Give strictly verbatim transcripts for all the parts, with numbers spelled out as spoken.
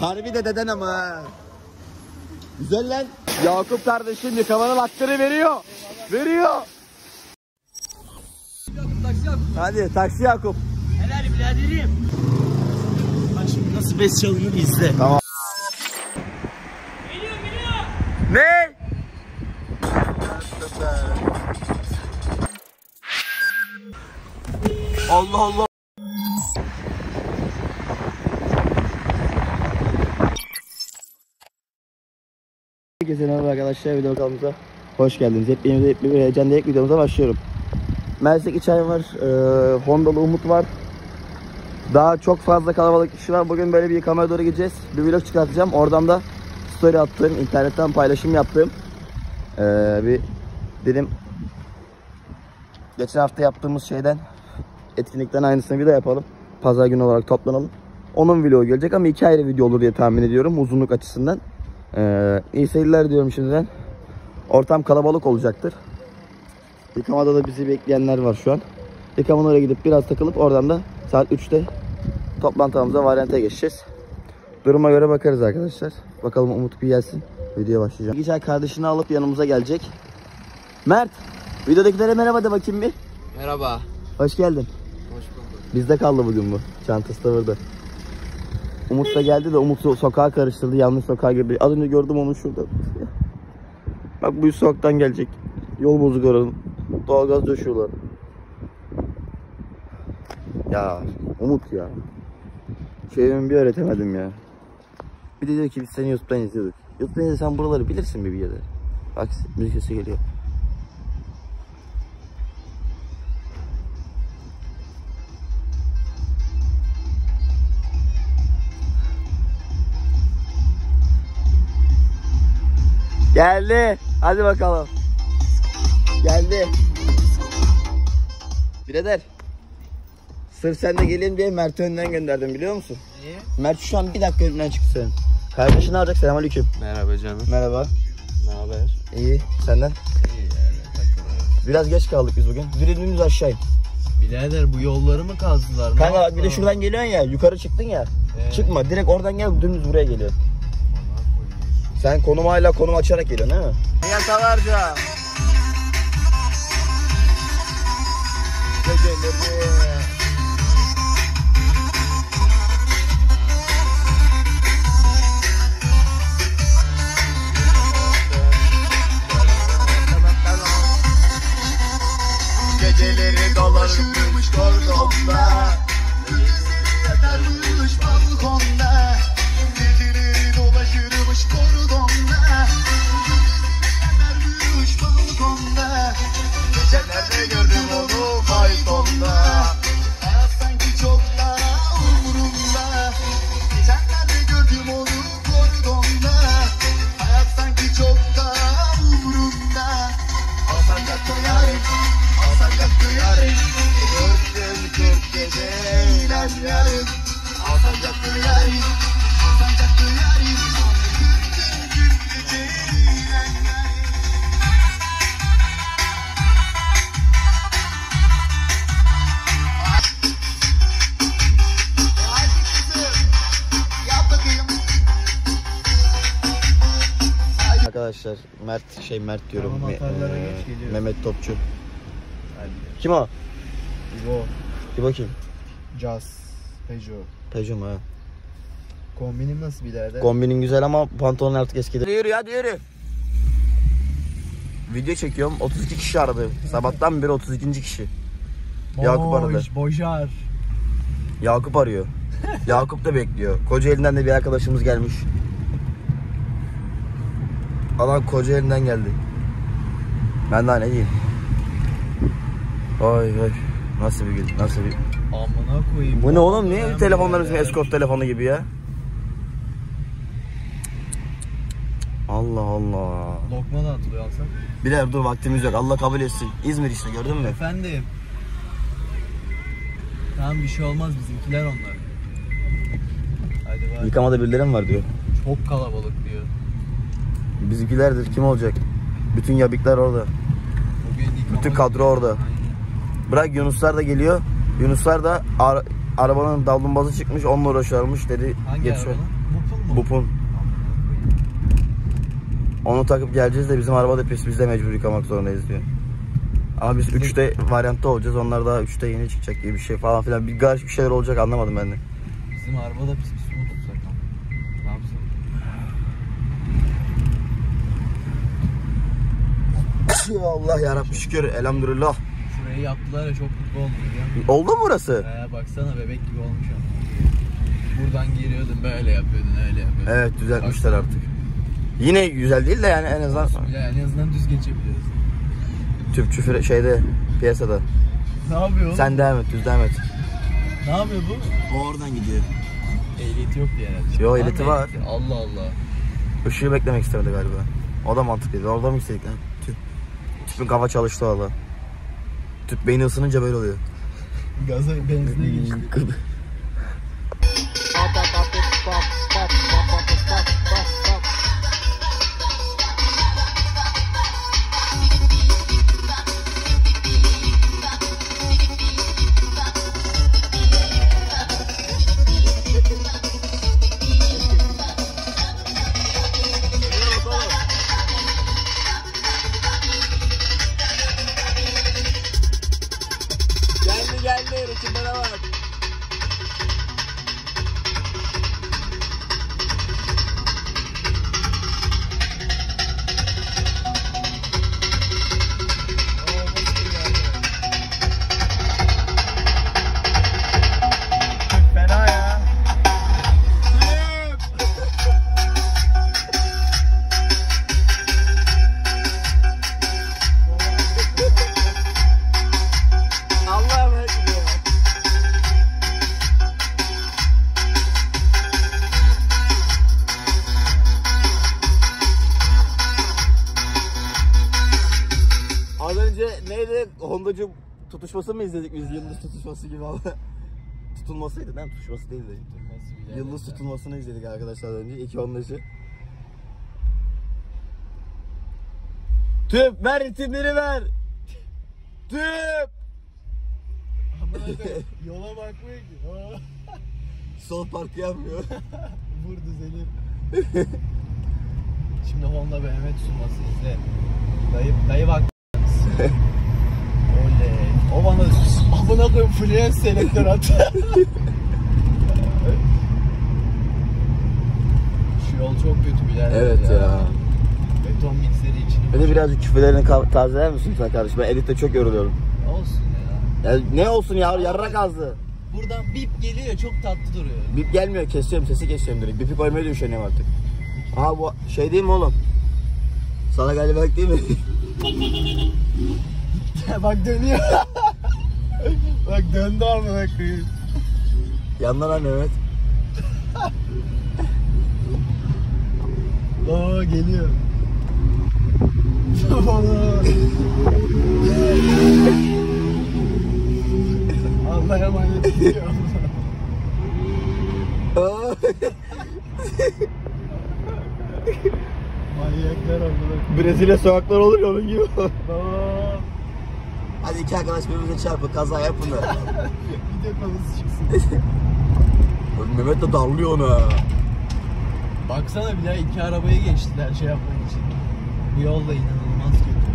Harbi de deden ama ha. Güzel lan. Yakup kardeşim yıkamanın hakkını veriyor. Eyvallah. Veriyor. Taksi Yakup. Hadi taksi Yakup. Helal biraderim. Bak şimdi nasıl bes çalınır izle. Tamam. Geliyor geliyor. Ne? Allah Allah. Herkese merhaba arkadaşlar, video kanalımıza hoş geldiniz. Hep benim hep bir heyecanla ilk videomuza başlıyorum. Mersek İçay var, e, Hondalı Umut var. Daha çok fazla kalabalık kişi var. Bugün böyle bir yıkamaya doğru gideceğiz. Bir vlog çıkartacağım. Oradan da story attığım, internetten paylaşım yaptığım e, bir dedim. Geçen hafta yaptığımız şeyden, etkinlikten aynısını bir de yapalım. Pazar günü olarak toplanalım. Onun vlogu gelecek ama iki ayrı video olur diye tahmin ediyorum uzunluk açısından. Ee, iyi seyirler diyorum şimdiden. Ortam kalabalık olacaktır. Yıkamada da bizi bekleyenler var şu an. Yıkamada oraya gidip biraz takılıp oradan da saat üçte toplantımıza, varyante geçeceğiz. Duruma göre bakarız arkadaşlar. Bakalım Umut bir gelsin, videoya başlayacağım. Geçen kardeşini alıp yanımıza gelecek. Mert, videodakilere merhaba de bakayım bir. Merhaba. Hoş geldin. Hoş bulduk. Bizde kaldı bugün bu. Çantası da burada. Umut da geldi de Umut sokağa karıştırdı. Yanlış sokağa girdi. Az önce gördüm onu şurada. Bak bu sokaktan gelecek. Yol bozuk oranın. Doğalgaz döşüyorlar. Ya Umut ya. Şeyimi bir öğretemedim ya. Bir de diyor ki biz seni YouTube'dan izliyorduk. YouTube'dan izle, sen buraları bilirsin bir yerde. Bak müzik sesi geliyor. Geldi. Hadi bakalım. Geldi. Birader. Sırf sen de geleyim diye Mert'i önden gönderdim biliyor musun? Niye? Mert şu an bir dakika önünden çıktı senin. Kardeşini alacak. Selamünaleyküm. Merhaba canım. Merhaba. Ne haber? İyi. Senden? İyi yani. Takılıyor. Biraz geç kaldık biz bugün. Düğünümüz aşağı. Birader bu yolları mı kazdılar? Kanka bir de şuradan geliyorsun ya. Yukarı çıktın ya. Ee? Çıkma. Direkt oradan gel. Dümdüz buraya geliyor. Sen konum hala konum açarak geliyorsun değil mi? Yasalarca. Geceleri dolaşırmış kordonda. Yatarmış balkonda. Geceleri dolaşırmış kordonda. Yatarmış balkonda. Gecelerde gördüm onu faytonda. Hayat sanki çok daha umurumda. Gecelerde gördüm onu kordonda. Hayat sanki çok daha umurumda. Alsancak duyarım, alsancak duyarım. Kırk gün kırk gece eylem yarım. Alsancak duyarım, alsancak duyarım. Kırk gün kırk gece eylem yarım. Arkadaşlar Mert şey Mert diyorum tamam, Me e Mehmet Topçu. Aynen. Kim o? İbo. İbo kim? Caz. Peugeot. Peugeot mu? Kombinim nasıl birader? Kombinin güzel ama pantolon artık eskidi. Yürü hadi yürü. Video çekiyorum, otuz iki kişi aradı. Sabahtan beri otuz ikinci kişi. Boş, Yakup aradı. Boşar. Yakup arıyor. Yakup da bekliyor. Kocaeli'nden de bir arkadaşımız gelmiş. Alan Kocaeli'nden geldi. Ben daha ne diyeyim? Oy oy. Nasıl bir gün? Nasıl bir... Amına koyayım. Bu ne oğlum? Niye telefonlarımız eskort telefonu gibi ya? Allah Allah. Lokma da atılıyor alsak. Birer dur vaktimiz yok. Allah kabul etsin. İzmir işte gördün mü? Efendim. Tamam bir şey olmaz, bizimkiler onlar. Hadi bari. Yıkamada birileri mi var diyor. Çok kalabalık diyor. Bizimkilerdir, kim olacak? Bütün yabikler orada. Bütün kadro orada. Aynen. Bırak Yunuslar da geliyor. Yunuslar da ar arabanın davlumbazı çıkmış, onunla uğraşıyormuş dedi. Hangi arabanın? Vupul mu? Bup'un. Onu takıp geleceğiz de bizim araba da pis, biz de mecbur yıkamak zorundayız diyor. Ama biz üçte varyantta olacağız, onlar daha üçte yeni çıkacak gibi bir şey falan filan. Bir garip bir şeyler olacak, anlamadım ben de. Bizim araba da pis pis unuttuk zaten. Ne yapsın? Allah yarabbim, şükür elhamdülillah. Şurayı yaptılar ya, çok mutlu oldum ya. Oldu mu burası? Ee, baksana bebek gibi olmuş ama. Buradan giriyordun, böyle yapıyordun, öyle yapıyordun. Evet, düzeltmişler baksana artık. Yine güzel değil de yani en azından. Yani en azından düz geçebiliyoruz. Tüpçü şeyde, piyasada. Ne yapıyor oğlum? Sen devam et, düz devam et. Ne yapıyor bu? O oradan gidiyor. Ehliyeti yok diye herhalde. Yok, ehliyeti var. Ehliyeti. Allah Allah. Işığı beklemek istemedi galiba. O da mantıklıydı. Orada mı istedik lan? Tüp. Tüpün kafa çalıştı valla. Tüp beyni ısınınca böyle oluyor. Gaza benzine geçti. Tutuşması mı izledik biz? Yıldız tutuşması gibi abi. Tutulmasıydı değil mi? Tutuşması değildi. Tutulması Yıldız yani. Tutulmasını izledik arkadaşlar önce. iki on beşi. Tüp ver, ritimleri ver. Tüp. Yola bakmıyor ki. Sol park yapmıyor. Vur düzelir. Şimdi Honda B M W tutulması izle. Dayı, dayı bak. O bana abone koyup flash selektör attı. Şu yol çok kötü birader. Evet ya. ya. Beton mikseri içini. Beni birazcık küfelerini tazeler misin sen kardeşim? Ben editte çok yoruluyorum. Olsun ya. Ya ne olsun ya, yarrak ağzı. Buradan bip geliyor, çok tatlı duruyor. Bip gelmiyor, kesiyorum, sesi kesiyorum direkt. Bipi koymaya da üşeniyorum artık. Aha bu şey değil mi oğlum? Sana galiba değil mi? Bak dönüyor. Bak döndü amına koyayım. Yandan anne evet. Oo geliyor. Allah emanet ediyor. Manyaklar amına. Brezilya sokaklar olur ya, onun gibi. Hadi iki arkadaş birbirine çarpın, kaza yapın da. Video konusu çıksın. Mehmet de darlıyor ona. Baksana bir daha iki arabayı geçtiler şey yapmak için. Bu yol da inanılmaz kötü.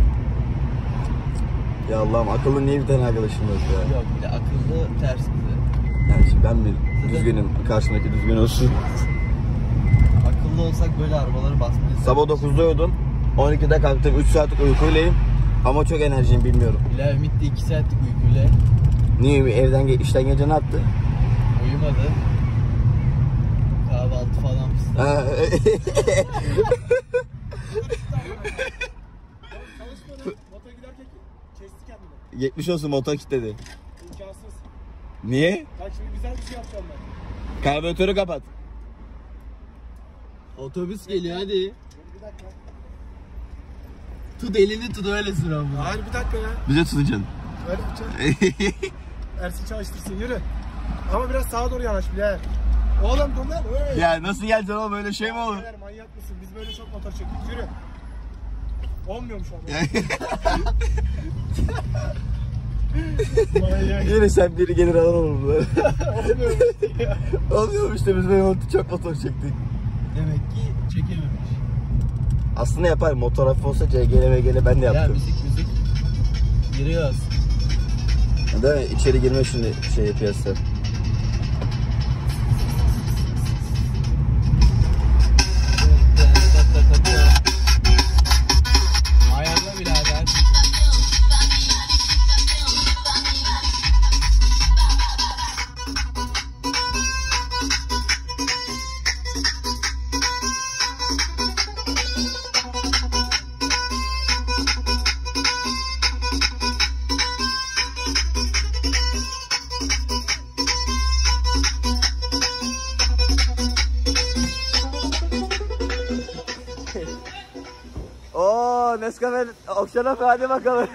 Ya Allah'ım, akıllı niye bir tane arkadaşım yok ya? Yok, bir de akıllı ters bize. Yani şimdi ben mi düzgünüm, karşımdaki düzgün olsun. Akıllı olsak böyle arabaları basmayız. Sabah dokuzda uyudum, on ikide kalktım, üç saatlik uykuyleyim. Ama çok enerjiyim, bilmiyorum. Bilal Ümit de iki saatlik uykuyla. Niye evden işten gece ne yaptı? Uyumadı. Kahvaltı falan pısırdı. Çalışmadı. Mota giderken kesti kendini. yetmiş olsun, mota kilitledi. İmkansız. Niye? Bak şimdi güzel bir şey yapacağım ben. Karbüratörü kapat. Otobüs geliyor, hadi. Bir dakika. Tut elini, tut öyle sıra bunu. Hayır bir dakika ya. Bize tutacaksın. Öyle tutacaksın. Ersin çalıştırsın, yürü. Ama biraz sağa doğru yanaş birader. Oğlum dur lan. Öyle. Ya nasıl geleceksin oğlum, öyle şey mi olur? Birader manyak mısın? Biz böyle çok motor çektik, yürü. Olmuyormuş abi. Yürü sen, biri gelir alalım bunu. Olmuyormuş ya. Olmuyormuş da biz böyle çok motor çektik. demek ki çekememiş. Aslında yapar, motor hafif olsa C G L M G L ben de yaptım. Ya müzik müzik giriyoruz. Değil mi? İçeri girme şimdi şey yapıyoruz. Ooo Nescafe Okşan'a hadi bakalım.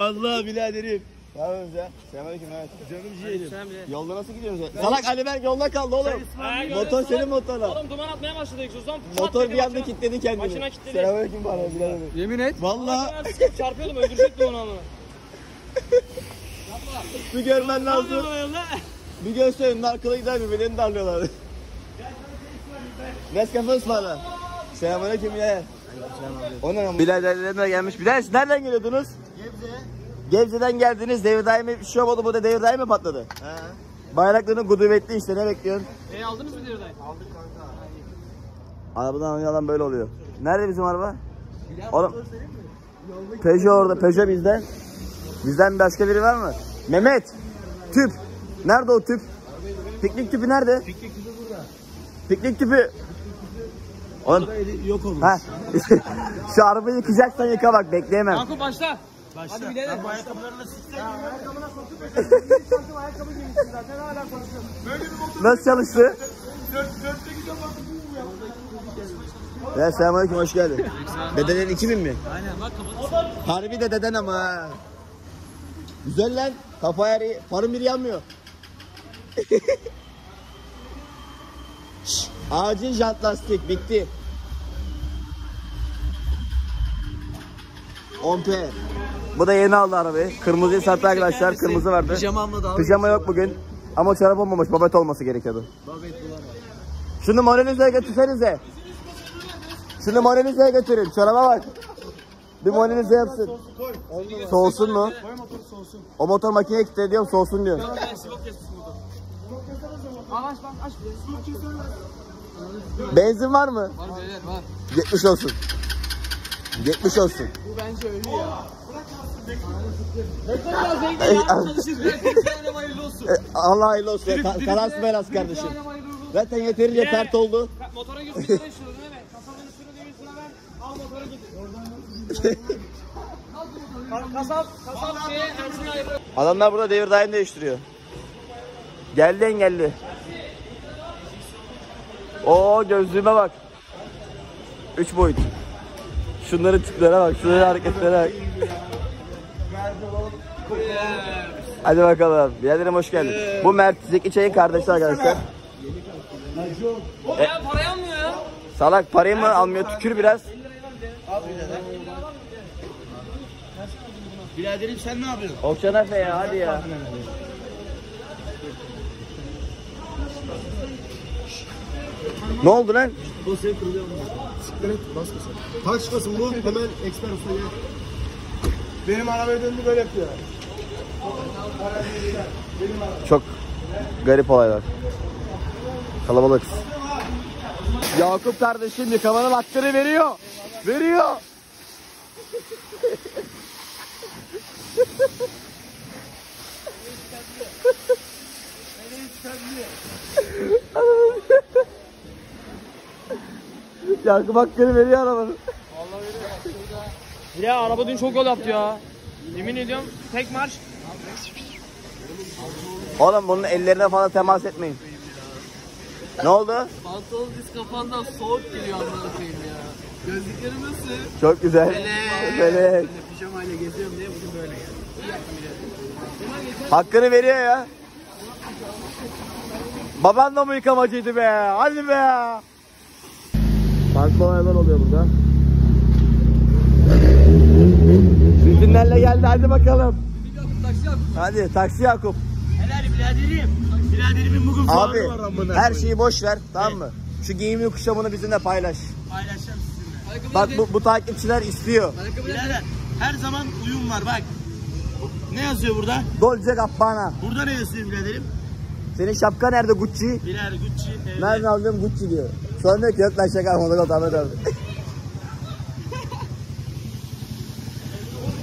Allah biraderim. Ne yapıyorsunuz ya? Selamünaleyküm. Canım ciğerim. Yolda nasıl gidiyorsunuz? Salak Ali Berk yolda kaldı oğlum. Motor senin motorla. Oğlum duman atmaya başladı egzozdan. Motor bir anda kilitledi kendini. Başına kilitledi. Selamünaleyküm bana biraderim. Yemin et. Valla. Çarpıyordum öldürecektim onu anlamına. Yapma. Bir görmen lazım. Bir göstereyim. Narkıla gider birbirlerini darlıyorlar. Nescafe ısmarla. Selamünaleyküm ya. Onun biraderlerine gelmiş. Birader siz nereden geliyordunuz? Gebze. Gebze'den geldiniz. Devir daimi bir şey oldu. Bu da devir daimi patladı. He. Bayrakların gudubetli işte. Ne bekliyorsun? E aldınız mı devir daimi? Aldık kanka. Arabadan oynayan böyle oluyor. Nerede bizim araba? Oğlum. Peugeot orada. Peugeot bizden. Bizden başka biri var mı? Mehmet. Tüp. Nerede o tüp? Piknik tüpü nerede? Piknik tüpü burada. Piknik tüpü. Oğlum. Yok olmuş. Ha. Şu arabayı yıkacaksan yıka bak, bekleyemem. Yakup başla. Başla. Hadi bilelim. Ayakkabılarını siktir. Ayakkabına sokup mesela. Bir çantım ayakkabı giymişsin zaten. Hala konuşuyorum. Böyle bir motor. Nasıl çalıştı? dörtte gidiyorum artık. Ya selamünaleyküm, hoş geldin. Dedelerin iki bin mi? Aynen bak kapatsın. Harbi de deden ama. Güzel lan. Kafa yeri, farın biri yanmıyor. Acil jant lastik bitti. on P. Bu da yeni aldı arabayı. Kırmızıyı sattı arkadaşlar. Kırmızı vardı. Pijamamla da aldı. Pijama yok bugün. Ama çorap olmamış. Babet olması gerekiyordu. Babet bulamaz. Şunu morenize götürsenize. Şunu morenize götürün. Çoraba bak. Bir morenize yapsın. Soğusun mu? O motor makineye kitle diyorum. Soğusun diyor. Aç bak aç. Benzin var mı? Var beyler var. yetmiş olsun. yetmiş olsun. Bu bence öyle ya. Bırak kalsın. Ne kadar zengin ya. Bir hayırlı olsun. Allah hayırlı olsun. Kalas belas kardeşim. Zaten yeterince tert oldu. Motora gir. Kafanın üstüne değil üstüne ver. Al motora git. Kasap kasap şeye Ersin'e ayırıyor. Adamlar burada devir daim değiştiriyor. Geldi engelli. Oo gözlüğüme bak. Üç boyut. Şunların tiplere bak, şunların hareketlere bak. Hadi bakalım. Biraderim hoş geldin. Bu Mert Zeki Çay'ın kardeşi arkadaşlar. O ya parayı almıyor ya. Salak parayı mı almıyor? Tükür biraz. Biraderim sen ne yapıyorsun? Okşan Efe ya hadi ya. Ne oldu lan? O sev kırılıyor mu? Siklet baskısı. Taş çıkasın bu hemen eksper usta gel. Benim arabaya döndü böyle yapıyor. Çok garip olaylar. Kalabalık. Yakup kardeşim yıkamanın hakkını veriyor. Veriyor. Yakup hakkını veriyor arabanın. Vallahi veriyor. Ya araba dün çok yol yaptı ya. Yemin ediyorum tek marş. Oğlum bunun ellerine falan temas etmeyin. Ne oldu? Pantolon diz kafandan soğuk geliyor anlamına koyayım ya. Gözlüklerim nasıl? Çok güzel. Felek. Felek. Pijamayla geziyorum diye bugün böyle geldi. Hakkını veriyor ya. Baban da mı yıkamacıydı be? Hadi be! Farklı olaylar oluyor burada. Sizinlerle geldi hadi bakalım. Hadi taksi Yakup. Helal biraderim. Biraderimin bugün abi, var. Abi her şeyi boş ver tamam mı? Şu giyim yokuşa bunu bizimle paylaş. Paylaşacağım sizinle. Bak bu, bu takipçiler istiyor. Birader, her zaman uyum var bak. Ne yazıyor burada? Dolce Gabbana. Burada ne yazıyor biraderim? Senin şapka nerede Gucci? Birer Gucci. Evet. Nereden aldım Gucci diyor. Sonra diyor ki yok lan şaka almadık o Ahmet abi.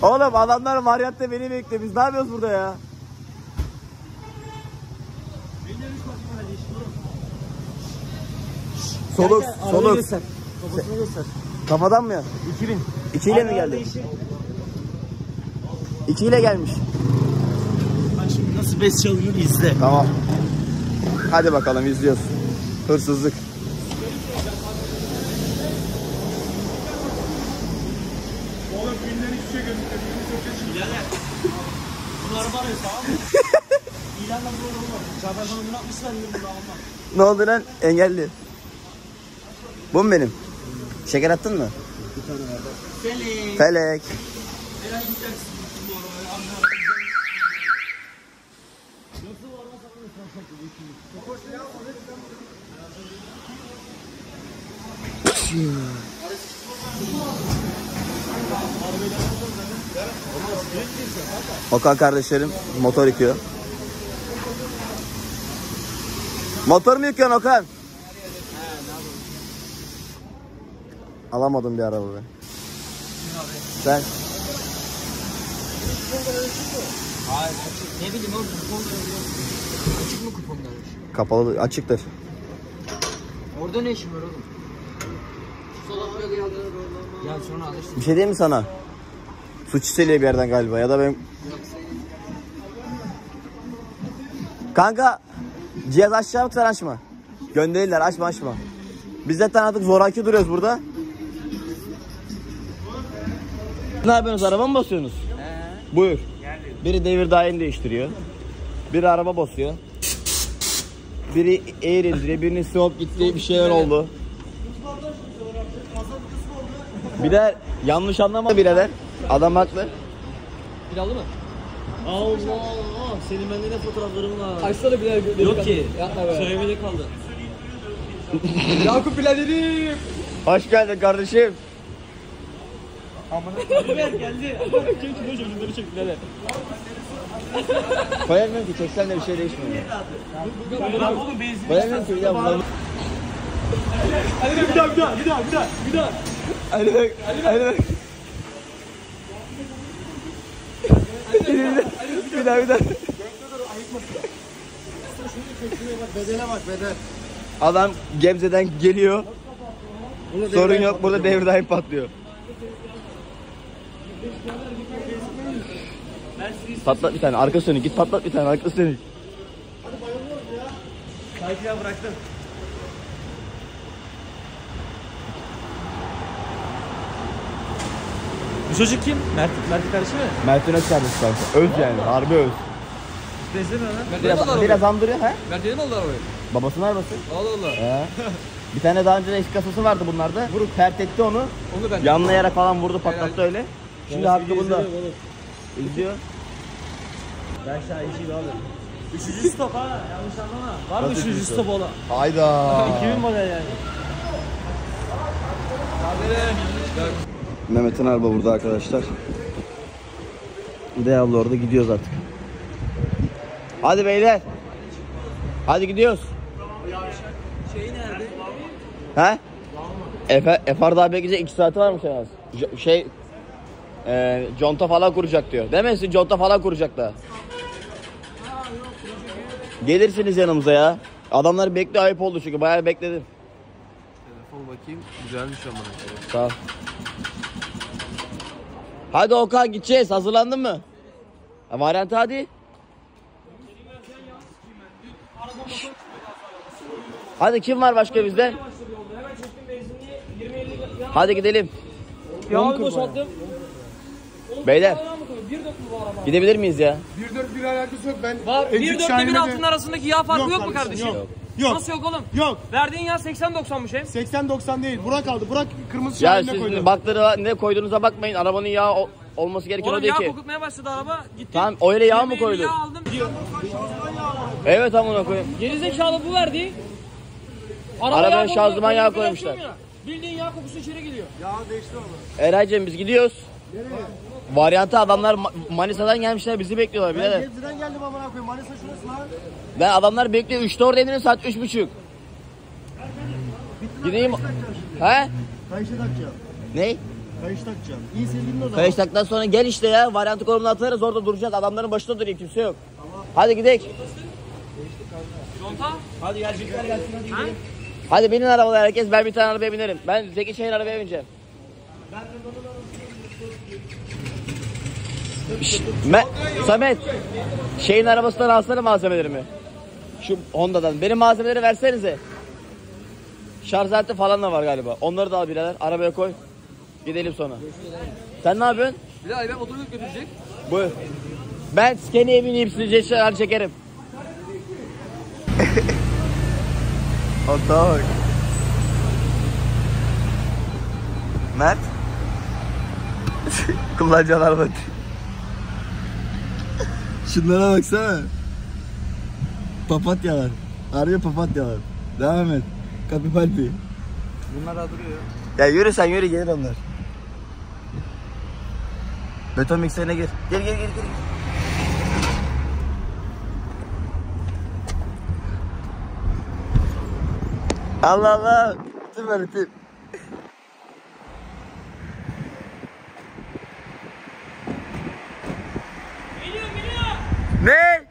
Oğlum adamlar varyatta beni bekliyor. Biz ne yapıyoruz burada ya? Soluk, gel, soluk. Göster. Kafasına göster. Kafadan mı ya? iki bin. iki ile mi geldi? iki ile gelmiş. Bak şimdi nasıl bes çalınır izle. Tamam. Hadi bakalım izliyoruz. Hırsızlık. Oğlum günden hiçbir şey gözükmüyor. Birini çok yaşıyor. Gel gel. Bunu araba arıyor tamam mı? İlanla bunu olmaz. Çağber bana bunu atmışlar. Ne oldu lan? Engelli. Bu mu benim? Şeker attın mı? Felek. Felek. Okan kardeşlerim motor yıkıyor. Motor mu yıkıyorsun Okan? Alamadım bir araba ben. Sen? Hayır açık. Ne bileyim oğlum kuponda açık mı kuponda? Kapalı açıktır. Orada ne işin var oğlum? Ya sonra alıştım. Bir şey diyeyim mi sana? Suç hissediyor bir yerden galiba ya da ben... Kanka cihaz açacağım sen açma. Gönderirler açma açma. Biz zaten artık zoraki duruyoruz burada. Ne yapıyorsunuz? Araba mı basıyorsunuz? He. Buyur. Biri devir daim değiştiriyor. Biri araba basıyor. Biri eğer indiriyor. Birinin soğuk gittiği bir şeyler oldu. Bir de yanlış anlama birader. Adam haklı. Biralı mı? Allah Allah. Senin bende ne fotoğraflarım var? Açsana birer gördüm. Yok ki. Söylemede kaldı. Yakup biraderim. Hoş geldin kardeşim. Birader geldi. Çekil boş önümleri çek birader. Bayılmıyorum ki çeksem de bir şey değişmiyor. Bayılmıyorum ki bir daha bulalım. Ali bak bir daha bir daha bir daha bir daha bir daha. Ali bak Ali bak. Bir daha bir daha. Bedene bak bedene. Adam Gebze'den geliyor. Sorun yok burada devir daim patlıyor. Patlat bir tane arka sönük git patlat bir tane arka sönük. Hadi bayılıyoruz ya. Sakin ya bıraktım. Bu çocuk kim? Mert, Mert kardeşi mi? Mert'in öz kardeşi kanka. Öz yani harbi öz. Biraz, biraz andırıyor ha? Mert'in mi aldı arabayı? Babasının arabası. Allah Allah. Ee, bir tane daha önce de eski kasası vardı bunlarda. Vurup pert etti onu. onu yanlayarak falan vurdu patlattı herhalde. Öyle. Şimdi haklı bunda. İzliyor. Ben şu an işi alıyorum. Üçüncü stop ha. Yanlış anlama. Var mı üçüncü stop olan? Hayda. iki bin model yani. Mehmet'in araba burada arkadaşlar. De abla orada gidiyoruz artık. Hadi beyler. Hadi gidiyoruz. Şey nerede? He? Efe, Efar daha bekleyecek iki saati varmış en az. Şey... Ee, conta falan kuracak diyor. Demesin conta falan kuracak da. Gelirsiniz yanımıza ya. Adamlar bekle ayıp oldu çünkü bayağı bekledim. Telefon bakayım güzelmiş ama. Tamam. Hadi Okan gideceğiz. Hazırlandın mı? Ha, varyant hadi. Hadi kim var başka bizde? Hadi gidelim. Yağını boşalttım. Beyler, gidebilir miyiz ya? bir dört bir alakası yok. Ben bir dört ile bir altının arasındaki yağ farkı yok, yok mu kardeşim? Yok. Yok. Nasıl yok oğlum? Yok. Verdiğin yağ seksen doksanmış hem. seksen doksan değil. Burak aldı. Burak kırmızı şahinle koydu. Ya bakları ne koyduğunuza bakmayın. Arabanın yağ olması gereken o değil ki. Oğlum yağ kokutmaya başladı araba. Gitti. Tamam o öyle yağ mı koydu? Yağ aldım. Evet tamam ona koyayım. Gerizekalı bu verdi. Arabanın şanzıman yağı koymuşlar. Bildiğin yağ kokusu içeri geliyor. Yağ değişti ama. Eraycığım biz gidiyoruz. Nereye? Varyanta adamlar Manisa'dan gelmişler, bizi bekliyorlar birader. Ben Gebze'den geldim amına koyayım. Manisa şurası lan. Ben adamlar bekliyor. üçte orada inirim saat üç buçuk. Gideyim. He? Kayışı takacağım. Ne? Kayış takacağım. İyi sevdin o zaman. Kayış taktan sonra gel işte ya. Varyantı konumunun atarız, orada duracağız. Adamların başında durayım, kimse yok. Tamam. Hadi gidelim. Conta? Hadi gel bizler gelsin, hadi gidelim. Hadi binin arabalara herkes, ben bir tane arabaya binerim. Ben Zeki Şahin arabaya bineceğim. Ben de ben, Samet, şeyin arabasından alsana malzemelerimi. Şu Honda'dan. Benim malzemeleri versenize. Şarj aleti falan da var galiba. Onları da al birader. Arabaya koy. Gidelim sonra. Sen ne yapıyorsun? Bilal ben otobüs götürecek. Buyur. Ben Scania'ya bineyim, size şeyler çekerim. Otak. Mert. Kullanacağın araba. Şunlara baksana. Papatyalar. Arıyor papatyalar. Devam et. Kapipalpi. Bunlar da duruyor. Ya yürü sen, yürü gelir onlar. Beton mikserine gir. Gel gel gel gel. Allah Allah. Tüm öyle tüm. Geliyor geliyor. Ne?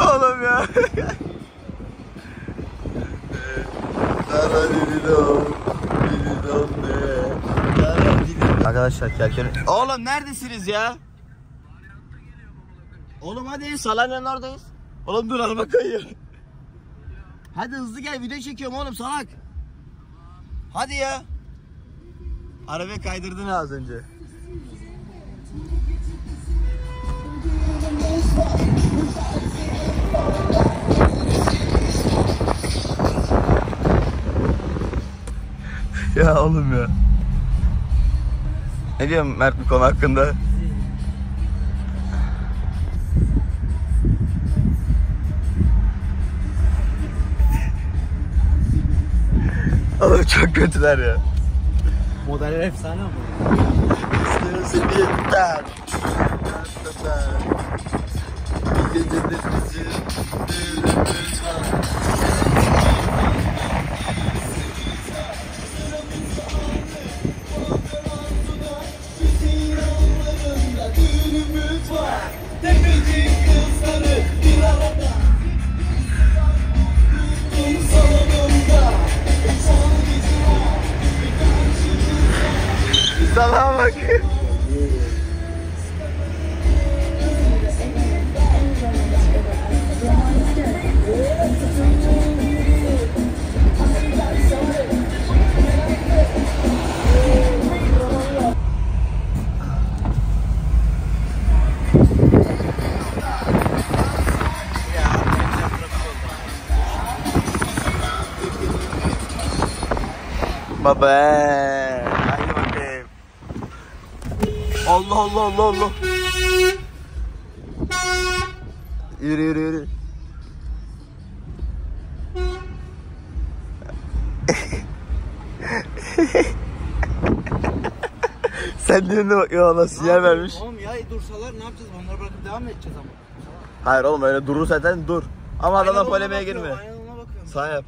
Oğlum ya. Arkadaşlar kerken. Oğlum neredesiniz ya? Oğlum hadi Salanya'nın oradayız. Oğlum dur araba kayıyor. Hadi hızlı gel, video çekiyorum oğlum salak. Hadi ya. Arabaya kaydırdın az önce. Ya oğlum ya. Ne diyorsun Mert bu konu hakkında? Oğlum çok kötüler ya. Modeller efsane ama. Salaha bak. Baba. Allah Allah Allah Allah. Yürü yürü yürü. Sen diyorsun da bakıyor Allah sinyal vermiş. Oğlum ya dursalar ne yapacağız? Onları bırakıp devam mı edeceğiz ama? Hayır oğlum öyle durur zaten dur. Ama adamla polemiğe girme. Sağ yap.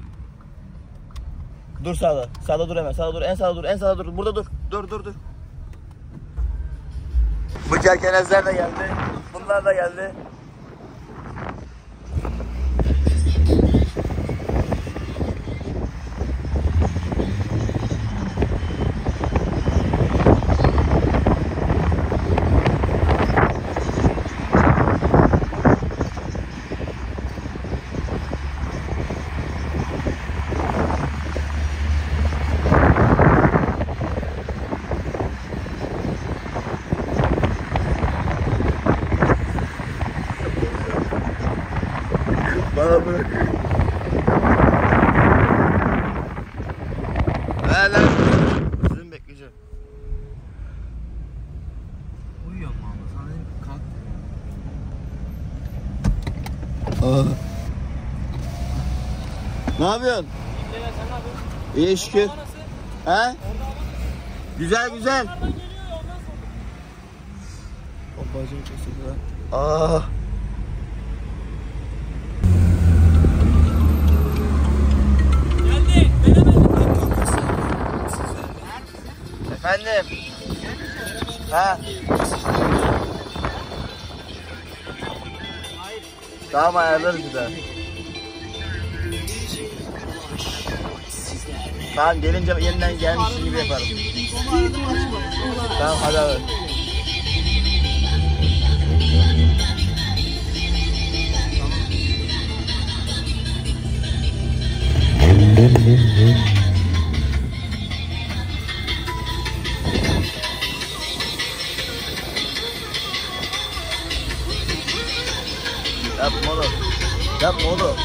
Dur sağda. Sağda dur hemen. Sağda dur. En sağda dur. En sağda dur. Burada dur. Dur dur dur. Bu kerkenezler de geldi, bunlar da geldi. kalabalık. Ver lan. Sözümü bekleyeceğim. Uyuyor mu ama? Sana dedim kalk dedim. Ne yapıyorsun? İyi, sen ne yapıyorsun? İyi şükür. He? Güzel güzel. O bacım kesildi lan. Aaa. Geldi. Efendim. Ha. Tamam, ayarlarız bir daha. Tamam, gelince yeniden gelmişsin gibi yaparım. Tamam, hadi abi. Yapma oğlum. Yapma oğlum.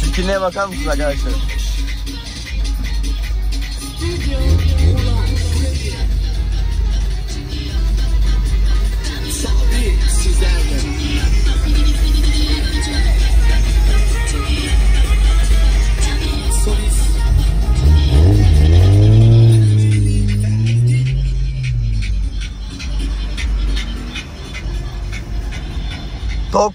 Sütüne bakar mısınız arkadaşlar? Top.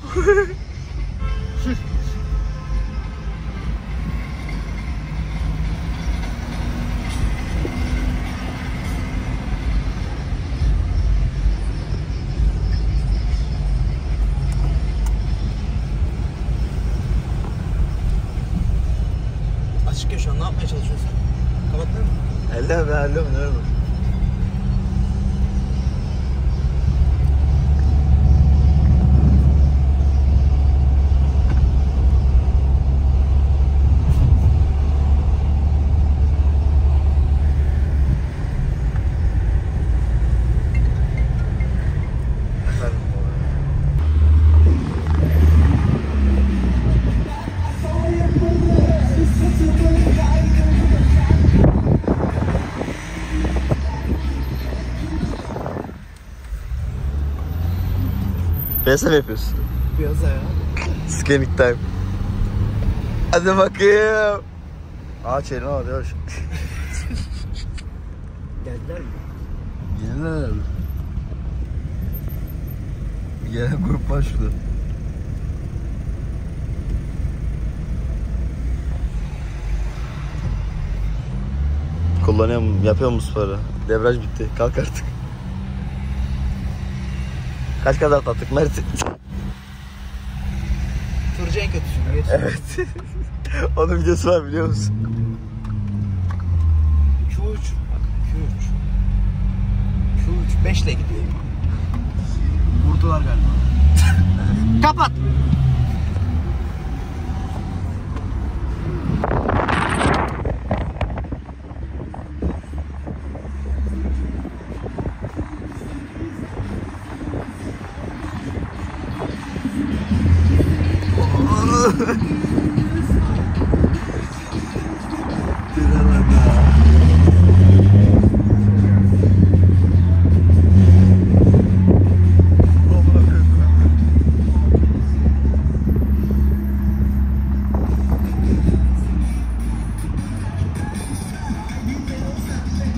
Açık ya şu an, ne yapmaya çalışıyorsun? Kapattın mı? Elde ben hallediyorum, nereye bak? Piyasa mı yapıyorsun? Piyasa ya. Scanning time. Hadi bakayım. Ağaç eline alıyor. Geldiler mi? Geldiler herhalde. Gelen grup var şurada. Kullanıyor mu? Yapıyor musun para? Debraj bitti. Kalk artık. Kaç kadar tattık Mert? Turcu en kötü şimdi. Evet. Onun videosu var, biliyor musun? iki üç. Bak iki üç. iki üç beş ile gidiyor. Vurdular galiba. Kapat.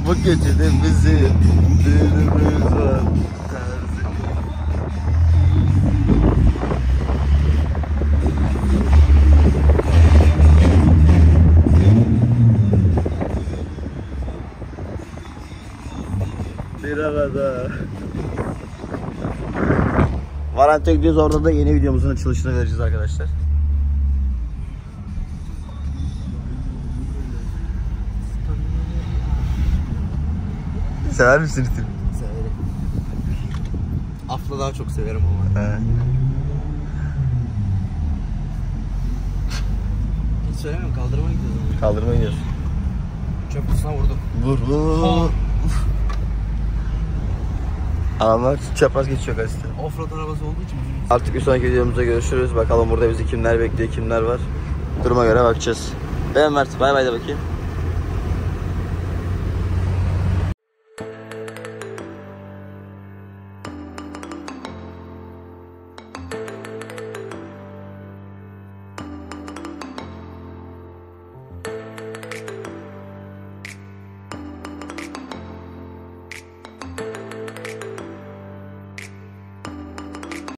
Bu gecede bizi dilimiz var. Bir arada. Varant'a gidiyoruz, orada da yeni videomuzun açılışını vereceğiz arkadaşlar. Sever misin ritim? Severim. Afla daha çok severim ama. He. Hiç söylemiyorum, kaldırıma gidiyoruz. Kaldırıma gidiyoruz. Çapısına vurdum. Vur vur. Adamlar çapraz geçiyor gazete. Offroad arabası olduğu için. Artık bir sonraki videomuzda görüşürüz. Bakalım burada bizi kimler bekliyor, kimler var. Duruma göre bakacağız. Ben Mert, bay bay da bakayım.